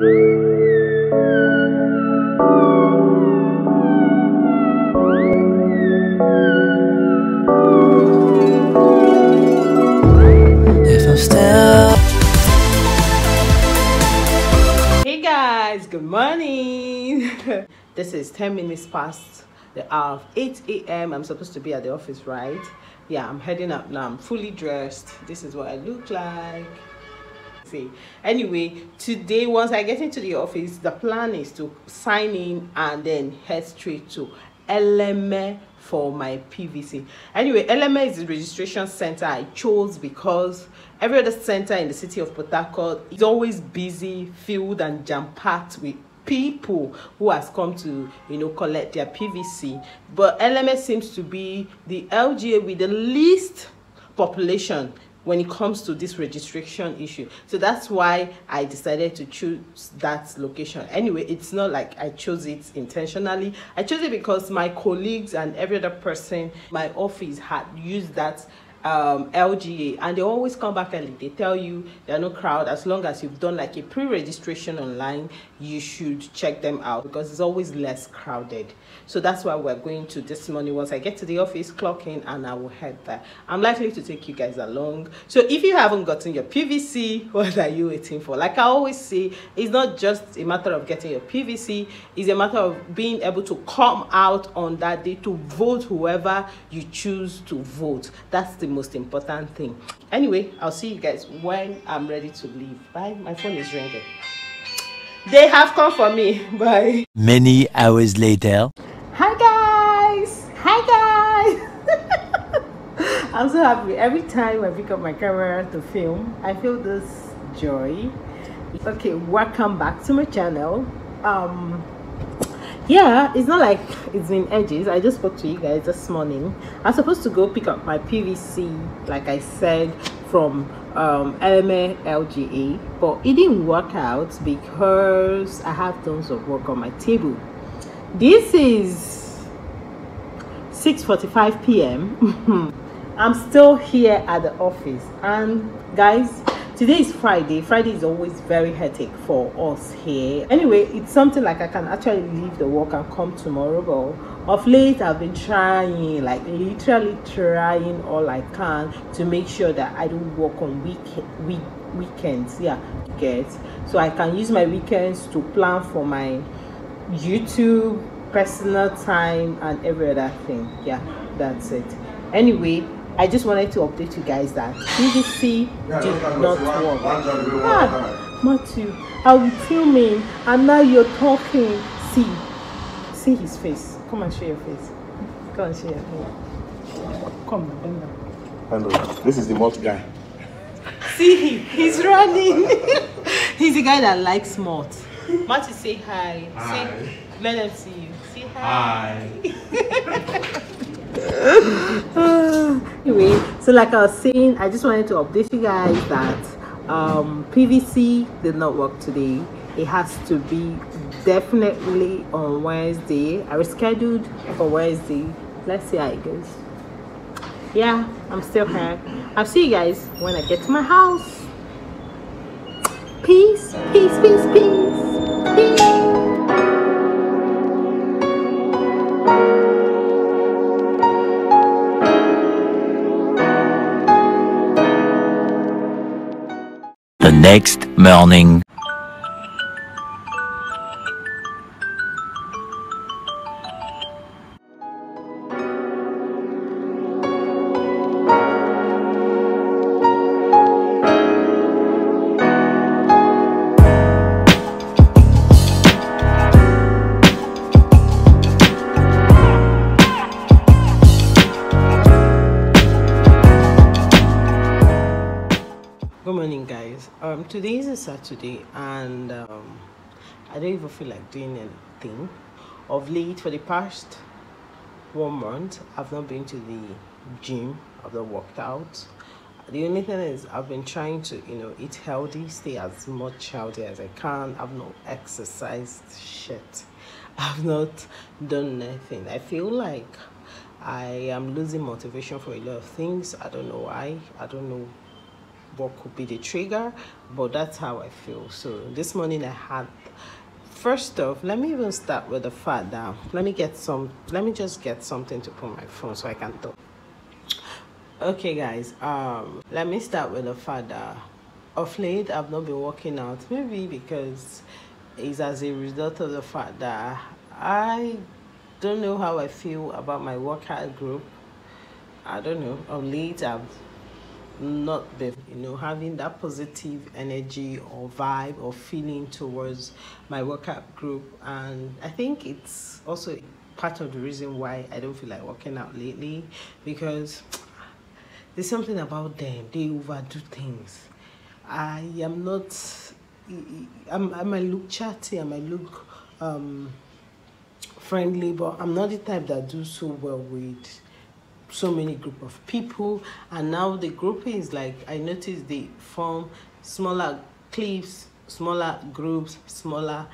Hey guys, good morning. This is 10 minutes past the hour of 8 a.m. I'm supposed to be at the office, right? Yeah, I'm heading up now. I'm fully dressed. This is what I look like. Anyway, today once I get into the office, the plan is to sign in and then head straight to LMA for my PVC. Anyway, LMA is the registration center I chose because every other center in the city of Port Harcourt is always busy, filled and jam-packed with people who has come to, you know, collect their PVC. But LMA seems to be the LGA with the least population when it comes to this registration issue, so that's why I decided to choose that location. Anyway, it's not like I chose it intentionally. I chose it because my colleagues and every other person in my office had used that LGA, and they always come back early. They tell you there are no crowd. As long as you've done like a pre-registration online, you should check them out because it's always less crowded. So that's why we're going to this morning. Once I get to the office, clock in, and I will head there. I'm likely to take you guys along. So if you haven't gotten your PVC, what are you waiting for? Like I always say, it's not just a matter of getting your PVC, it's a matter of being able to come out on that day to vote whoever you choose to vote. That's the most important thing. Anyway, I'll see you guys when I'm ready to leave. Bye. My phone is ringing. They have come for me. Bye. Many hours later. Hi guys. Hi guys. I'm so happy. Every time I pick up my camera to film, I feel this joy. Okay, welcome back to my channel. Yeah, it's not like it's been ages. I just spoke to you guys this morning. I'm supposed to go pick up my PVC, like I said, from LMLGA, but it didn't work out because I have tons of work on my table. This is 6:45 p.m. I'm still here at the office, and guys, today is Friday. Friday is always very hectic for us here. Anyway, it's something like I can actually leave the work and come tomorrow, but of late I've been trying, like literally trying all I can to make sure that I don't work on weekends. Yeah, so I can use my weekends to plan for my YouTube, personal time, and every other thing. Yeah, that's it. Anyway, I just wanted to update you guys that BBC did not work. Ah, Matthew, I will film him, and now you're talking. See his face. Come and show your face. Come and show your face. Come, bend down. Hello. This is the malt guy. See, he's running. He's the guy that likes malt. Matthew, say hi. Hi. Say, let them see you. Say hi. Hi. Anyway, so like I was saying, I just wanted to update you guys that PVC did not work today. It has to be definitely on Wednesday. I rescheduled for Wednesday. Let's see how it goes. Yeah, I'm still here. I'll see you guys when I get to my house. Peace, peace, peace, peace, peace. The next morning. Today is a Saturday, and I don't even feel like doing anything. Of late, for the past 1 month, I've not been to the gym. I've not worked out. The only thing is I've been trying to, you know, eat healthy, stay as much healthy as I can. I've not exercised shit. I've not done nothing. I feel like I am losing motivation for a lot of things. I don't know why. I don't know what could be the trigger, but that's how I feel. So this morning I had, first off, let me even start with the fact that let me just get something to put my phone so I can talk. Okay guys, let me start with the fact that of late I've not been working out, maybe because it's as a result of the fact that I don't know how I feel about my workout group. I don't know, of late I've not been, you know, having that positive energy or vibe or feeling towards my workout group, and I think it's also part of the reason why I don't feel like working out lately, because there's something about them, they overdo things. I am not, I might look chatty, I might look friendly, but I'm not the type that do so well with so many group of people. And now the grouping is like, I noticed they form smaller cliques, smaller groups, smaller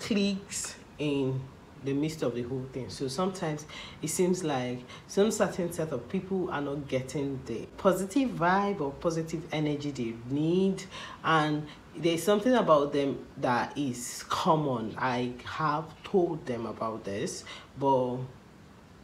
cliques in the midst of the whole thing. So sometimes it seems like some certain set of people are not getting the positive vibe or positive energy they need, and there's something about them that is common. I have told them about this, but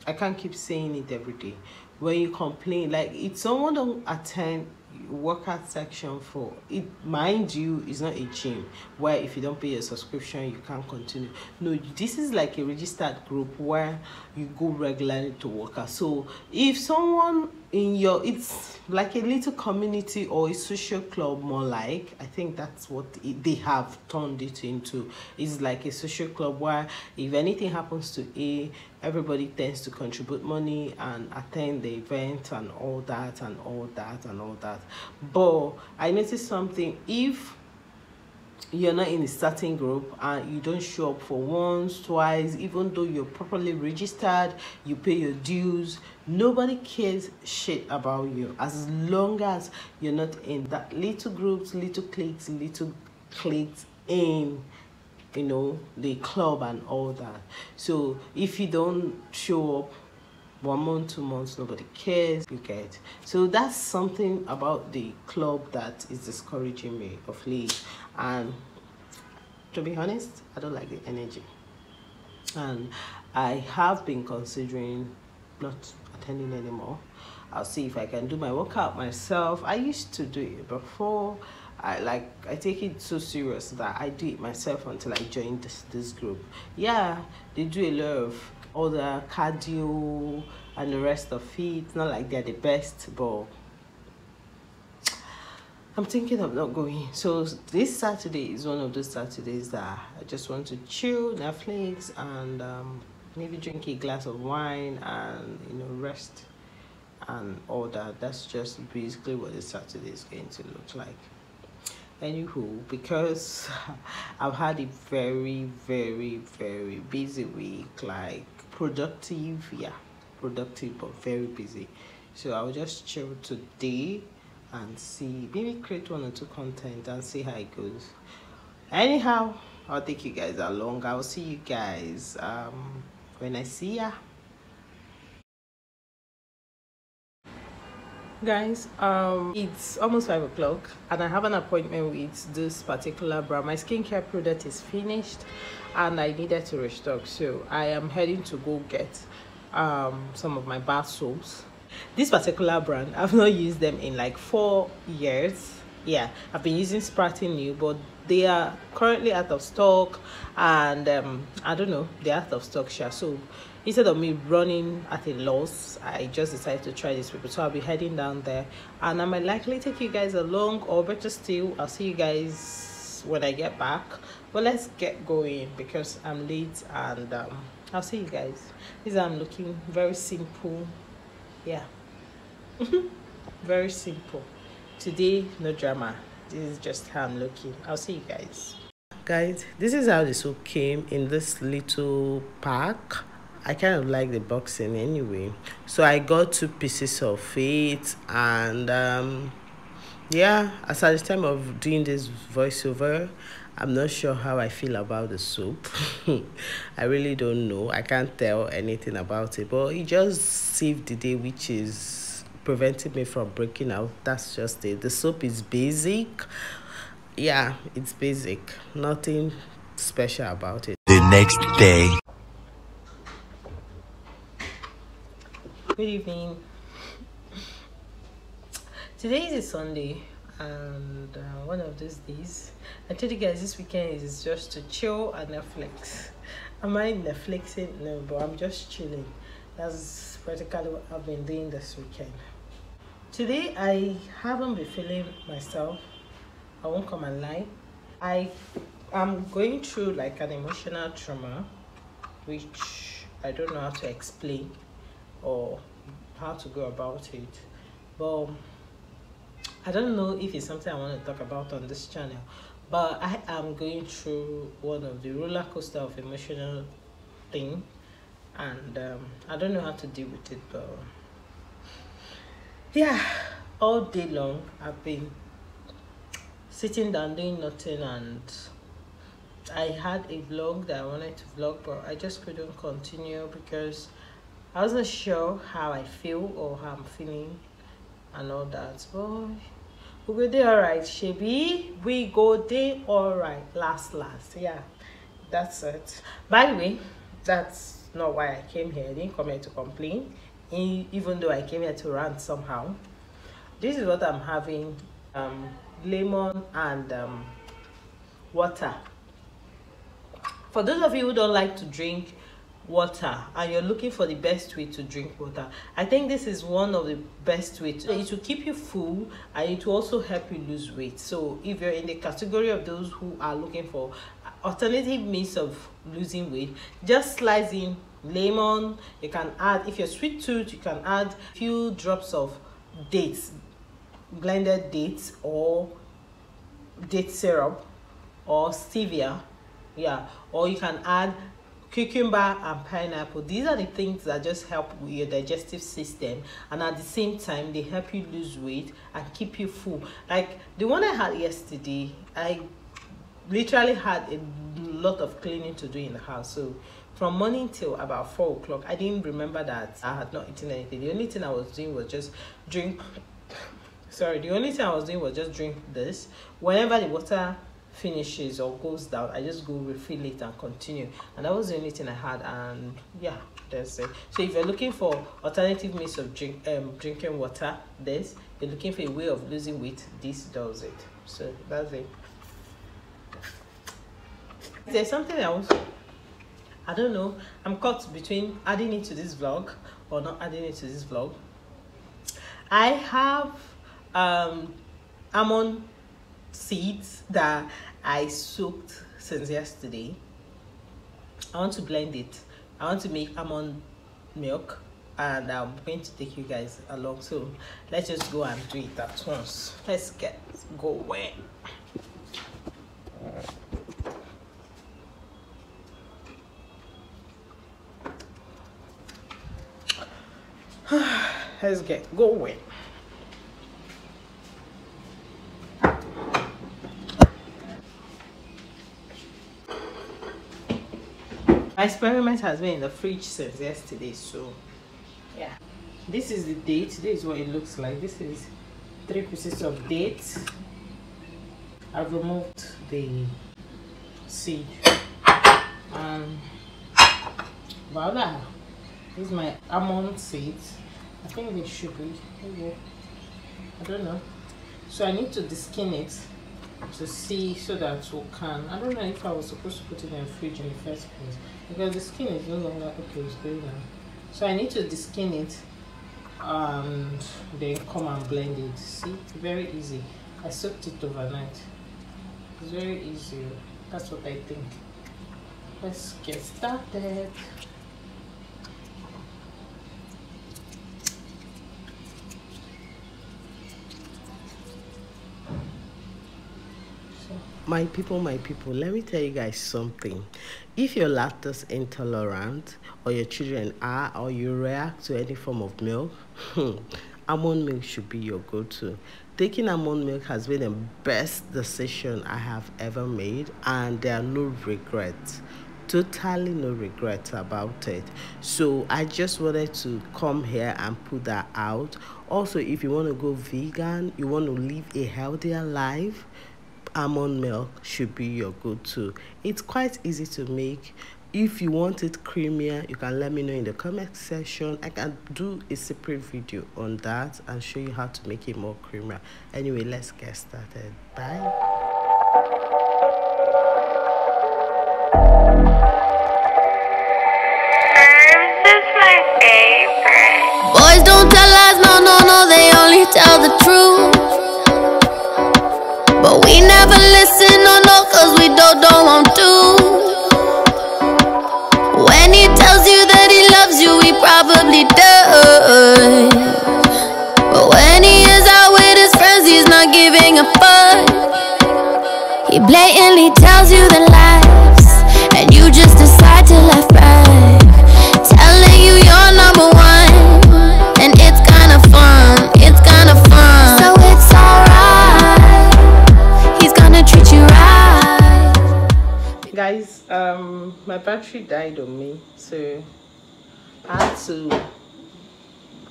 I can't keep saying it every day. When you complain, like, if someone don't attend workout section for it, mind you, it's not a gym where if you don't pay your subscription you can't continue. No, this is like a registered group where you go regularly to work out. So if someone in your, it's like a little community or a social club, more like, I think that's what they have turned it into. It's like a social club where if anything happens to A, everybody tends to contribute money and attend the event and all that and all that and all that. But I noticed something, if you're not in a certain group and you don't show up for once, twice, even though you're properly registered, you pay your dues, nobody cares shit about you, as long as you're not in that little groups, little cliques in, you know, the club and all that. So if you don't show up 1 month, 2 months, nobody cares, you get. So that's something about the club that is discouraging me of late, and to be honest, I don't like the energy, and I have been considering not attending anymore. I'll see if I can do my workout myself. I used to do it before. I take it so serious that I do it myself until I joined this group. Yeah, they do a lot of other cardio and the rest of it. Not like they're the best, but I'm thinking of not going. So this Saturday is one of those Saturdays that I just want to chill, Netflix, and maybe drink a glass of wine and, you know, rest and all that. That's just basically what this Saturday is going to look like. Anywho, because I've had a very, very, very busy week, like productive, but very busy. So I'll just chill today and see, maybe create 1 or 2 content and see how it goes. Anyhow, I'll take you guys along. I'll see you guys when I see ya. Guys, it's almost 5 o'clock and I have an appointment with this particular brand. My skincare product is finished and I needed to restock, so I am heading to go get some of my bath soaps. This particular brand, I've not used them in like 4 years. Yeah, I've been using Spratin New, but they are currently out of stock, and I don't know, they're out of stock, so instead of me running at a loss, I just decided to try this paper. So I'll be heading down there and I might likely take you guys along, or better still, I'll see you guys when I get back. But let's get going because I'm late, and I'll see you guys. This, I'm looking very simple. Yeah. Very simple. Today, no drama. This is just how I'm looking. I'll see you guys. Guys, this is how the soap came in this little pack. I kind of like the boxing anyway, so I got 2 pieces of it, and yeah, as at the time of doing this voiceover, I'm not sure how I feel about the soap. I really don't know. I can't tell anything about it, but it just saved the day, which is prevented me from breaking out. That's just it. The soap is basic. Yeah, it's basic. Nothing special about it. The next day. Good evening. Today is a Sunday, and one of those days. I told you guys this weekend is just to chill and Netflix. Am I Netflixing? No, but I'm just chilling. That's practically what I've been doing this weekend. Today I haven't been feeling myself. I won't come and lie. I am going through like an emotional trauma, which I don't know how to explain or how to go about it. But I don't know if it's something I want to talk about on this channel, but I am going through one of the roller coaster of emotional thing, and I don't know how to deal with it. But yeah, all day long I've been sitting down doing nothing, and I had a vlog that I wanted to vlog, but I just couldn't continue because I wasn't sure how I feel or how I'm feeling and all that. But we go there all right, Shebi. We go there all right. Last. Yeah, that's it. By the way, that's not why I came here. I didn't come here to complain, even though I came here to rant somehow. This is what I'm having. Lemon and water. For those of you who don't like to drink water and you're looking for the best way to drink water, I think this is one of the best ways. It will keep you full and it will also help you lose weight. So if you're in the category of those who are looking for alternative means of losing weight, just slice in lemon. You can add, if you're sweet tooth, you can add a few drops of dates, blended dates or date syrup or stevia. Yeah, or you can add cucumber and pineapple. These are the things that just help with your digestive system, and at the same time they help you lose weight and keep you full. Like the one I had yesterday, I literally had a lot of cleaning to do in the house, so from morning till about 4 o'clock I didn't remember that I had not eaten anything. The only thing I was doing was just drink drink this. Whenever the water finishes or goes down, I just go refill it and continue, and that was the only thing I had. And yeah, that's it. So if you're looking for alternative means of drinking water, this. If you're looking for a way of losing weight, this does it. So that's it. There's something else, I don't know, I'm caught between adding it to this vlog or not adding it to this vlog. I have almond seeds that I soaked since yesterday. I want to blend it. I want to make almond milk, and I'm going to take you guys along. So let's just go and do it at once. Let's get going. Let's get going. My experiment has been in the fridge since yesterday, so yeah. This is the date. This is what it looks like. This is 3 pieces of dates. I've removed the seed. Voila. This is my almond seeds. I think they should be. I don't know. So I need to deskin it to see so that we can. I don't know if I was supposed to put it in the fridge in the first place, because the skin is no longer okay. It's going down, so I need to deskin it and then come and blend it. See, very easy. I soaked it overnight. It's very easy. That's what I think. Let's get started. My people, let me tell you guys something. If you're lactose intolerant, or your children are, or you react to any form of milk, almond milk should be your go-to. Taking almond milk has been the best decision I have ever made, and there are no regrets. totally no regrets about it. So I just wanted to come here and put that out. Also, if you want to go vegan, you want to live a healthier life, almond milk should be your go-to. It's quite easy to make. If you want it creamier, you can let me know in the comment section. I can do a separate video on that and show you how to make it more creamier. Anyway, let's get started. Bye. Tell the truth, but we never listen, no, no, cause we don't want to. When he tells you that he loves you, he probably does, but when he is out with his friends, he's not giving a fuck. He blatantly tells you the lies, and you just decide to laugh back, telling you you're number one, and it's kinda fun. Guys, my battery died on me, so I had to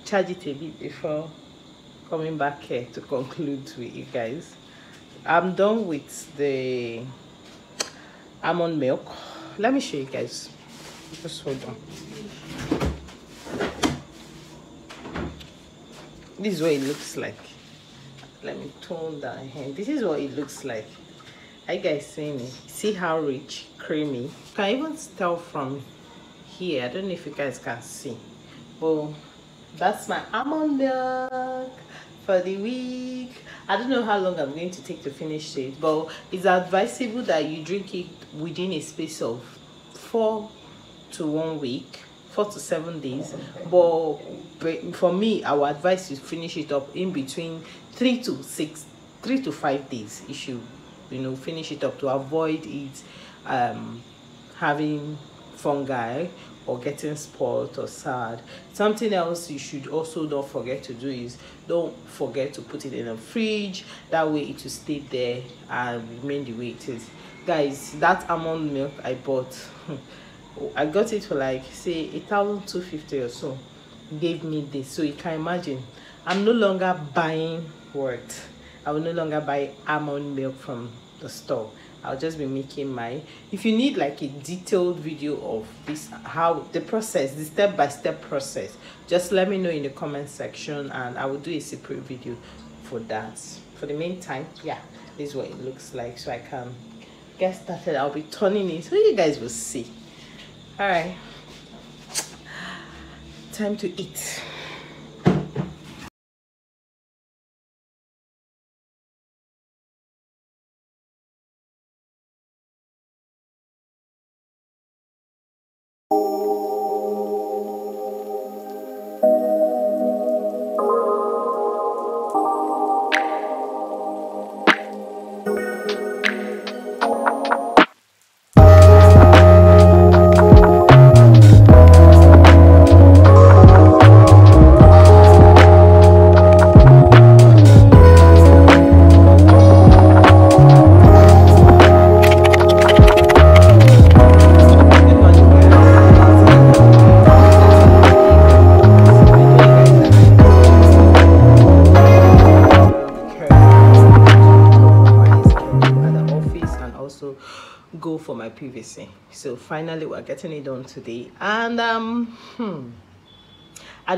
charge it a bit before coming back here to conclude with you guys. I'm done with the almond milk. Let me show you guys. Just hold on. This is what it looks like. Let me tone that hand. This is what it looks like. Are you guys seeing it? See how rich, creamy. You can even tell from here. I don't know if you guys can see. Well, that's my almond milk for the week. I don't know how long I'm going to take to finish it, but it's advisable that you drink it within a space of 4 to 1 week, 4 to 7 days. But for me, I would advise you finish it up in between 3 to 5 days. You should, you know, finish it up to avoid it having fungi or getting spoiled or sad. Something else you should also not forget to do is don't forget to put it in a fridge. That way it will stay there and remain the way it is. Guys, that almond milk I bought, I got it for like say 1,250 or so. Gave me this, so you can imagine I'm no longer buying what. I will no longer buy almond milk from the store. I'll just be making my. If you need like a detailed video of this, how the process, the step-by-step process, just let me know in the comment section and I will do a separate video for that. For the meantime, yeah, this is what it looks like, so I can get started. I'll be turning it so you guys will see. All right, time to eat. Go for my PVC. So finally we're getting it done today, and I don't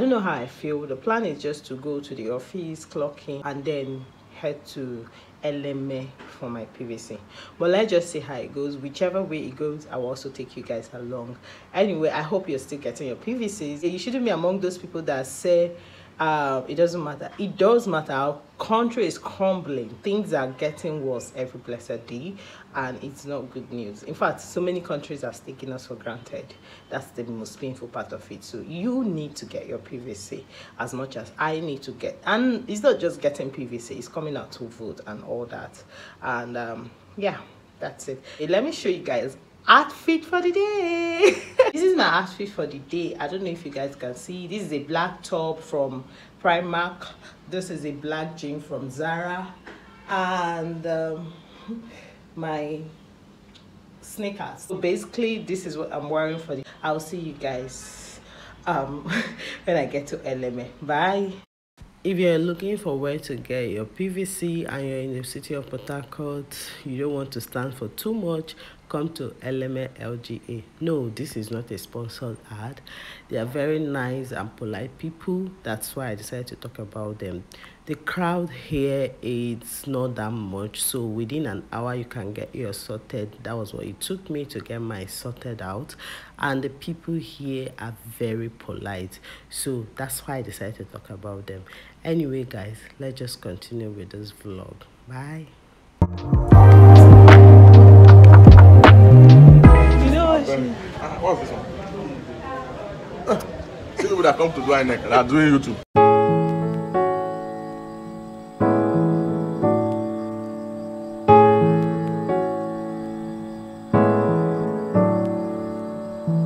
know how I feel. The plan is just to go to the office, clock in, and then head to LMA for my PVC. But let's just see how it goes. Whichever way it goes, I will also take you guys along. Anyway, I hope you're still getting your PVCs. You shouldn't be among those people that say it doesn't matter. It does matter. Our country is crumbling. Things are getting worse every blessed day, and it's not good news. In fact, so many countries are taking us for granted. That's the most painful part of it. So you need to get your PVC as much as I need to get. And it's not just getting PVC, it's coming out to vote and all that. And yeah, that's it. Hey, let me show you guys outfit for the day. This is my outfit for the day. I don't know if you guys can see. This is a black top from Primark. This is a black jean from Zara, and my sneakers. So basically this is what I'm wearing for the. I'll see you guys when I get to LMA. Bye. If you're looking for where to get your PVC and you're in the city of Port Harcourt, you don't want to stand for too much, come to LMLGA. No, this is not a sponsored ad. They are very nice and polite people. That's why I decided to talk about them. The crowd here, it's not that much. So within an hour, you can get your sorted. That was what it took me to get my sorted out. And the people here are very polite. So that's why I decided to talk about them. Anyway, guys, let's just continue with this vlog. Bye. You know what? What's this one? See people that come to do our neck, they're doing YouTube.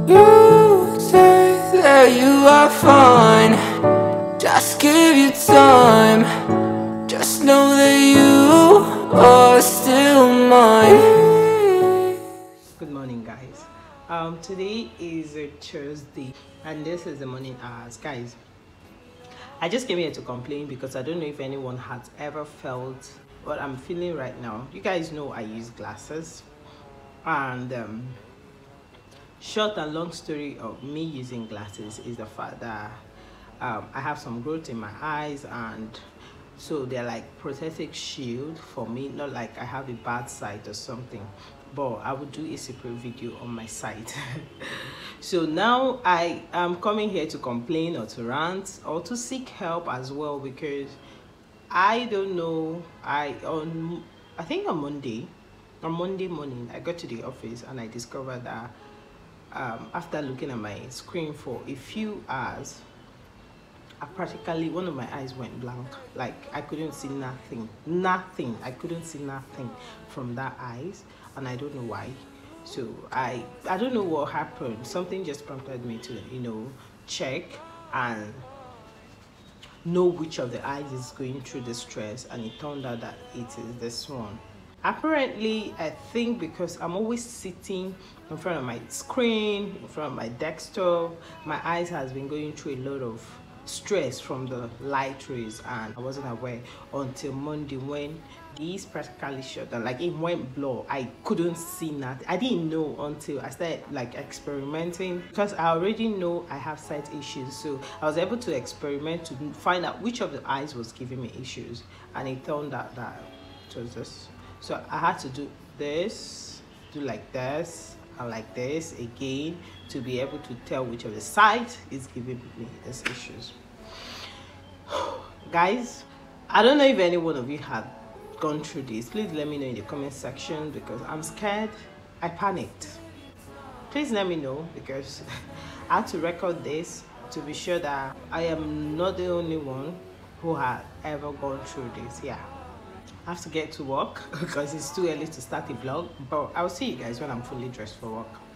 You say that you are fine. Just give you time. Just know that you are still mine. Good morning, guys. Today is a Thursday and this is the morning hours, guys. I just came here to complain because I don't know if anyone has ever felt what I'm feeling right now. You guys know I use glasses, and short and long story of me using glasses is the fact that I have some growth in my eyes, and so they're like prosthetic shield for me, not like I have a bad sight or something, but I would do a separate video on my sight. So now I am coming here to complain or to rant or to seek help as well, because I don't know, I think on Monday morning I got to the office and I discovered that after looking at my screen for a few hours, I practically, one of my eyes went blank. Like I couldn't see nothing. I couldn't see nothing from that eyes, and I don't know why. So I don't know what happened. Something just prompted me to, you know, check and know which of the eyes is going through the stress, and it turned out that it is this one. Apparently, I think because I'm always sitting in front of my screen, in front of my desktop, my eyes has been going through a lot of stress from the light rays, and I wasn't aware until Monday when these practically shut down. Like it went blur. I couldn't see nothing. I didn't know until I started like experimenting, because I already know I have sight issues, so I was able to experiment to find out which of the eyes was giving me issues, and it turned out that it was this. So I had to do this, do like this, and like this again to be able to tell which of the side is giving me these issues. Guys, I don't know if any one of you have gone through this. Please let me know in the comment section, because I'm scared. I panicked. Please let me know, because I had to record this to be sure that I am not the only one who has ever gone through this. Yeah, I have to get to work because it's too early to start the vlog, but I'll see you guys when I'm fully dressed for work.